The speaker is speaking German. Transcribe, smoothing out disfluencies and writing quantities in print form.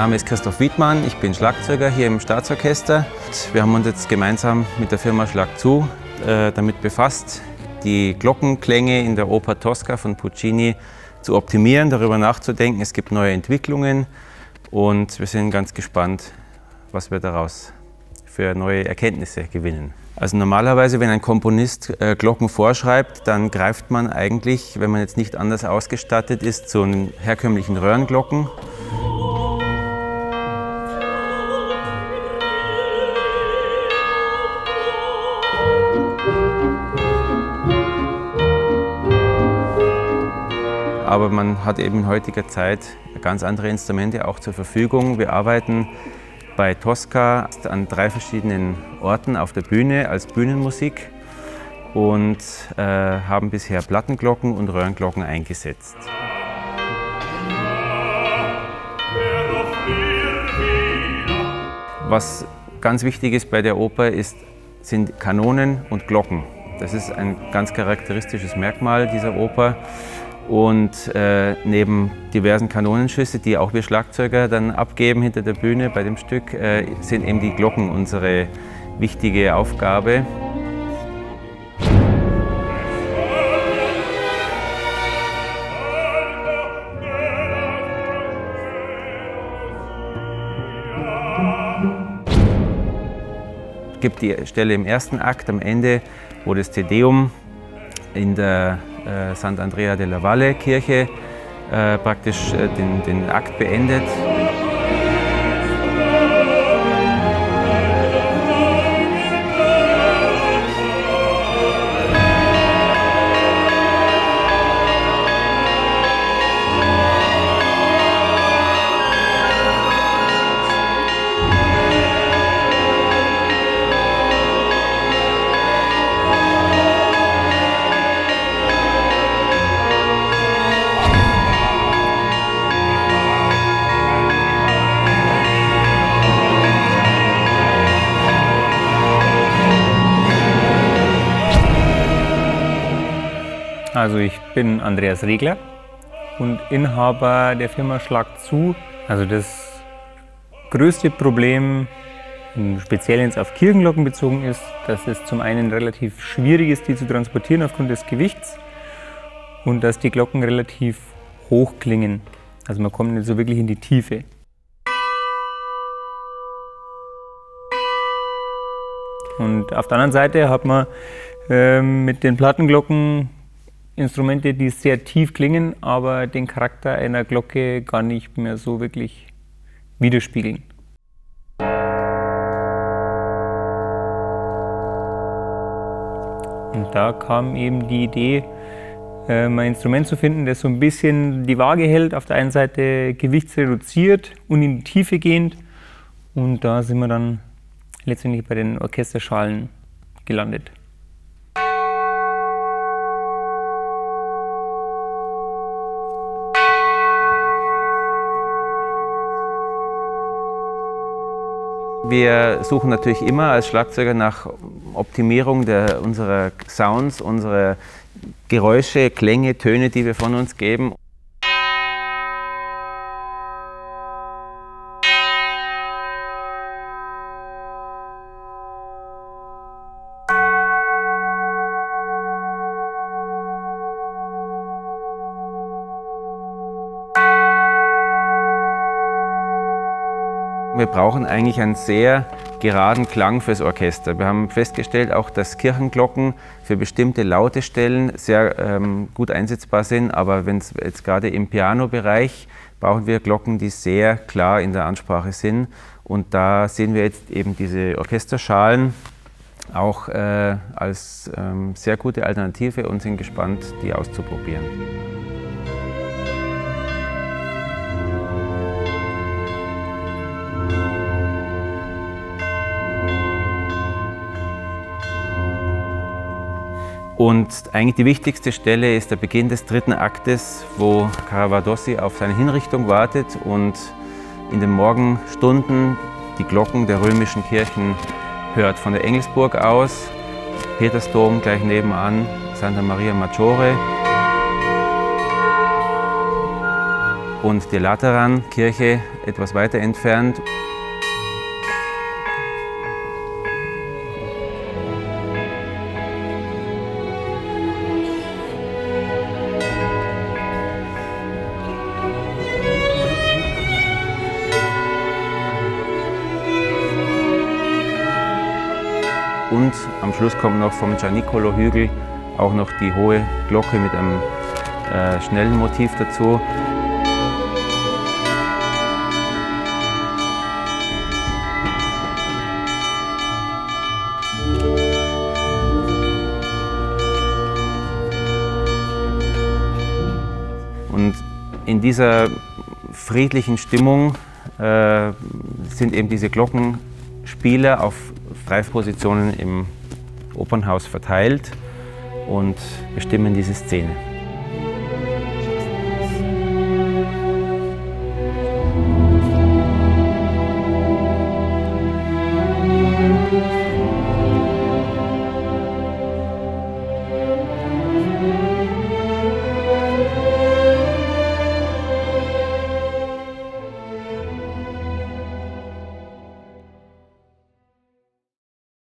Name ist Christoph Wiedmann, ich bin Schlagzeuger hier im Staatsorchester. Wir haben uns jetzt gemeinsam mit der Firma Schlagzu damit befasst, die Glockenklänge in der Oper Tosca von Puccini zu optimieren, darüber nachzudenken. Es gibt neue Entwicklungen und wir sind ganz gespannt, was wir daraus für neue Erkenntnisse gewinnen. Also normalerweise, wenn ein Komponist Glocken vorschreibt, dann greift man eigentlich, wenn man jetzt nicht anders ausgestattet ist, zu den herkömmlichen Röhrenglocken. Aber man hat eben in heutiger Zeit ganz andere Instrumente auch zur Verfügung. Wir arbeiten bei Tosca an 3 verschiedenen Orten auf der Bühne als Bühnenmusik und haben bisher Plattenglocken und Röhrenglocken eingesetzt. Was ganz wichtig ist bei der Oper sind Kanonen und Glocken. Das ist ein ganz charakteristisches Merkmal dieser Oper. Und neben diversen Kanonenschüsse, die auch wir Schlagzeuger dann abgeben hinter der Bühne bei dem Stück, sind eben die Glocken unsere wichtige Aufgabe. Es gibt die Stelle im ersten Akt am Ende, wo das Te Deum in der Santa Maria Maggiore Kirche praktisch den Akt beendet. Also ich bin Andreas Regler und Inhaber der Firma Schlagzu. Also das größte Problem, speziell wenn es auf Kirchenglocken bezogen ist, dass es zum einen relativ schwierig ist, die zu transportieren aufgrund des Gewichts und dass die Glocken relativ hoch klingen. Also man kommt nicht so wirklich in die Tiefe. Und auf der anderen Seite hat man mit den Plattenglocken Instrumente, die sehr tief klingen, aber den Charakter einer Glocke gar nicht mehr so wirklich widerspiegeln. Und da kam eben die Idee, ein Instrument zu finden, das so ein bisschen die Waage hält, auf der einen Seite gewichtsreduziert und in die Tiefe gehend. Und da sind wir dann letztendlich bei den Orchesterschalen gelandet. Wir suchen natürlich immer als Schlagzeuger nach Optimierung unserer Sounds, unserer Geräusche, Klänge, Töne, die wir von uns geben. Wir brauchen eigentlich einen sehr geraden Klang fürs Orchester. Wir haben festgestellt, auch dass Kirchenglocken für bestimmte laute Stellen sehr gut einsetzbar sind. Aber wenn es jetzt gerade im Piano-Bereich brauchen wir Glocken, die sehr klar in der Ansprache sind. Und da sehen wir jetzt eben diese Orchesterschalen auch als sehr gute Alternative und sind gespannt, die auszuprobieren. Und eigentlich die wichtigste Stelle ist der Beginn des 3. Aktes, wo Caravadossi auf seine Hinrichtung wartet und in den Morgenstunden die Glocken der römischen Kirchen hört. Von der Engelsburg aus, Petersdom gleich nebenan, Santa Maria Maggiore und die Lateran-Kirche etwas weiter entfernt. Und am Schluss kommt noch vom Gianicolo-Hügel auch noch die hohe Glocke mit einem schnellen Motiv dazu. Und in dieser friedlichen Stimmung sind eben diese Glockenspiele auf Streifpositionen im Opernhaus verteilt und bestimmen diese Szene.